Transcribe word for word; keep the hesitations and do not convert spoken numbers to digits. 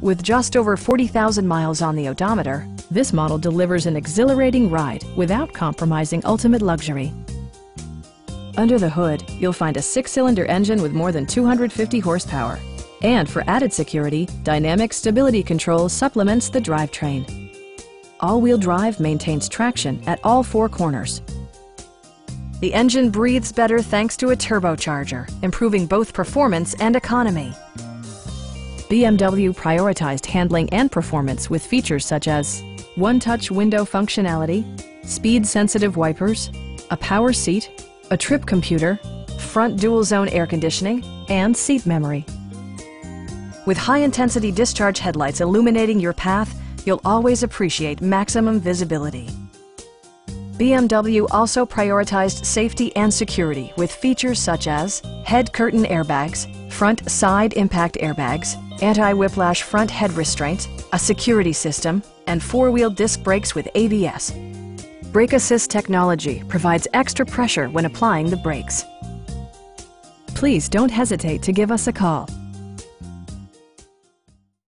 With just over forty thousand miles on the odometer, this model delivers an exhilarating ride without compromising ultimate luxury. Under the hood, you'll find a six-cylinder engine with more than two hundred fifty horsepower. And for added security, Dynamic Stability Control supplements the drivetrain. All-wheel drive maintains traction at all four corners. The engine breathes better thanks to a turbocharger, improving both performance and economy. B M W prioritized handling and performance with features such as one-touch window functionality, speed-sensitive wipers, a power seat, a trip computer, front dual-zone air conditioning, and seat memory. With high-intensity discharge headlights illuminating your path, you'll always appreciate maximum visibility. B M W also prioritized safety and security with features such as head curtain airbags, front side impact airbags, anti-whiplash front head restraints, a security system, and four-wheel disc brakes with A B S. Brake Assist technology provides extra pressure when applying the brakes. Please don't hesitate to give us a call.